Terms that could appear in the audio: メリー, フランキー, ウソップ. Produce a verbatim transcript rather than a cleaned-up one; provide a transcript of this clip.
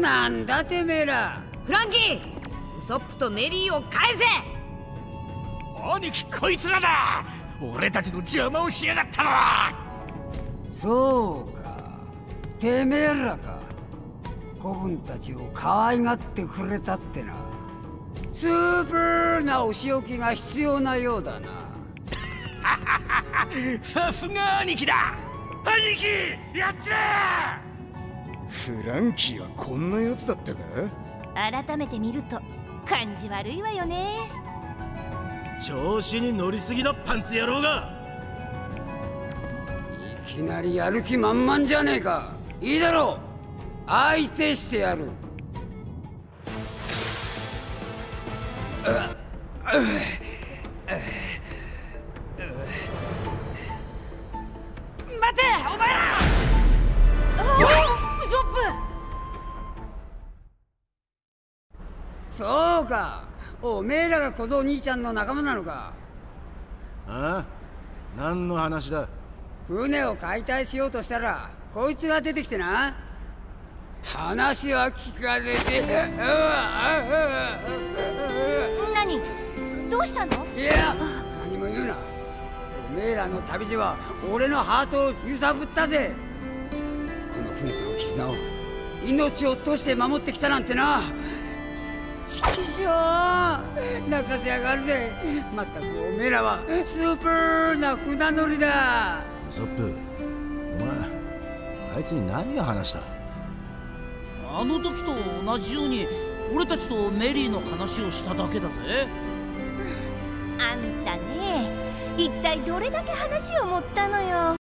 なんだてめえら。フランキー、ウソップとメリーを返せ。兄貴、こいつらだ。俺たちの邪魔をしやがったのは。そうか、てめえらか。子分たちを可愛がってくれたってな。スーパーなお仕置きが必要なようだな。さすが兄貴だ。兄貴、やっちゃえ。フランキーはこんなやつだったか。改めて見ると感じ悪いわよね。調子に乗りすぎだパンツ野郎が。いきなりやる気満々じゃねえか。いいだろう、相手してやる。待て、お前ら。そうか、おめえらが小僧兄ちゃんの仲間なのか。ああ、何の話だ。船を解体しようとしたらこいつが出てきてな。話は聞かせて。何、どうしたの。いや、何も言うな。おめえらの旅路は俺のハートを揺さぶったぜ。この船との絆を命を落として守ってきたなんてな。ちきしょう、泣かせやがるぜ。まったくおめえらはスーパーな船乗りだ。ウソップ、お前あいつに何が話した。あの時と同じように俺たちとメリーの話をしただけだぜ。あんたね、一体どれだけ話を盛ったのよ。